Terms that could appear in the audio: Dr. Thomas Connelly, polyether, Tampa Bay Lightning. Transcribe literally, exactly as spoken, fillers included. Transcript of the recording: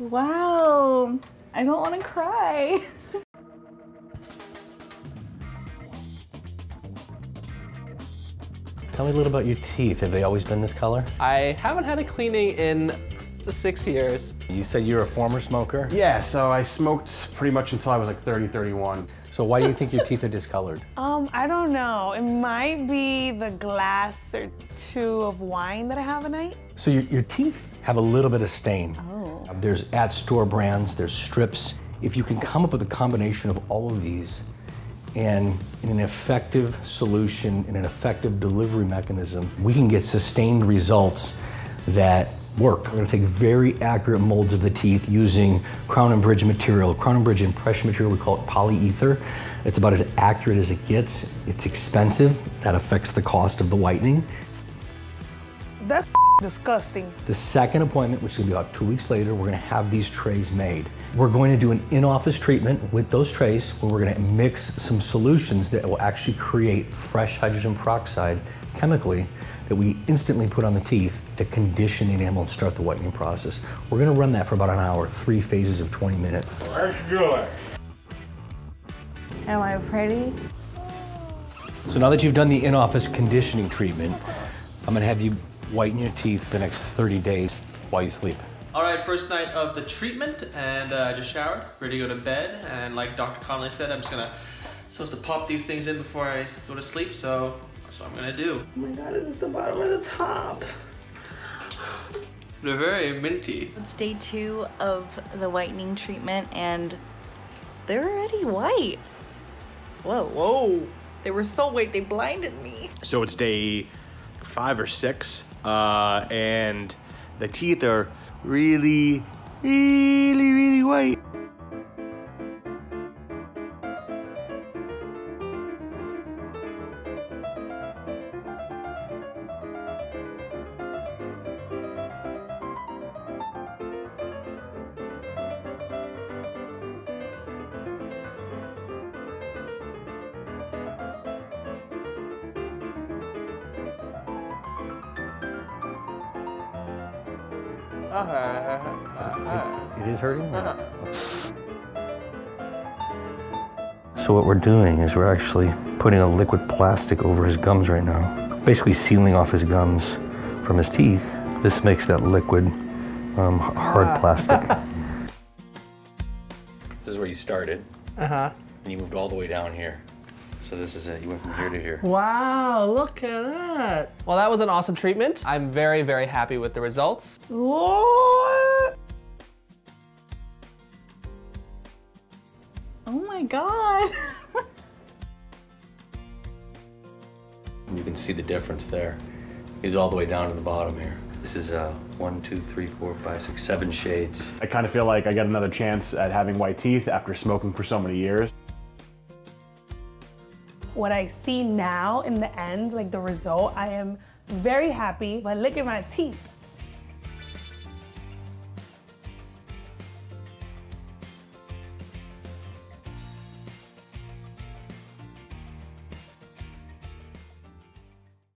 Wow, I don't want to cry. Tell me a little about your teeth. Have they always been this color? I haven't had a cleaning in six years. You said you were a former smoker? Yeah, so I smoked pretty much until I was like thirty, thirty-one. So why do you think your teeth are discolored? Um, I don't know. It might be the glass or two of wine that I have a night. So your, your teeth have a little bit of stain. Oh. There's at-store brands, there's strips. If you can come up with a combination of all of these, and in an effective solution, in an effective delivery mechanism, we can get sustained results that work. We're gonna take very accurate molds of the teeth using crown and bridge material. Crown and bridge impression material, we call it polyether. It's about as accurate as it gets. It's expensive. That affects the cost of the whitening. That's disgusting. The second appointment, which is gonna be about two weeks later, we're gonna have these trays made. We're going to do an in-office treatment with those trays where we're gonna mix some solutions that will actually create fresh hydrogen peroxide chemically that we instantly put on the teeth to condition the enamel and start the whitening process. We're gonna run that for about an hour, three phases of twenty minutes. Let's do it. Am I pretty? So now that you've done the in-office conditioning treatment, I'm gonna have you whiten your teeth the next thirty days while you sleep. All right, first night of the treatment, and uh, I just showered, ready to go to bed, and like Doctor Connelly said, I'm just gonna, I'm supposed to pop these things in before I go to sleep, so that's what I'm gonna do. Oh my God, is this the bottom or the top? They're very minty. It's day two of the whitening treatment, and they're already white. Whoa. Whoa. They were so white, they blinded me. So it's day five or six, uh, and the teeth are really, really, really white. Uh -huh, uh -huh, uh -huh. It, it is hurting? Uh -huh. So what we're doing is we're actually putting a liquid plastic over his gums right now, basically sealing off his gums from his teeth. This makes that liquid um, hard ah. plastic. This is where you started. Uh-huh. And you moved all the way down here. So this is it, you went from here to here. Wow, look at that. Well, that was an awesome treatment. I'm very, very happy with the results. What? Oh my God. You can see the difference there. He's all the way down to the bottom here. This is uh, one, two, three, four, five, six, seven shades. I kind of feel like I got another chance at having white teeth after smoking for so many years. What I see now in the end, like the result, I am very happy, but look at my teeth.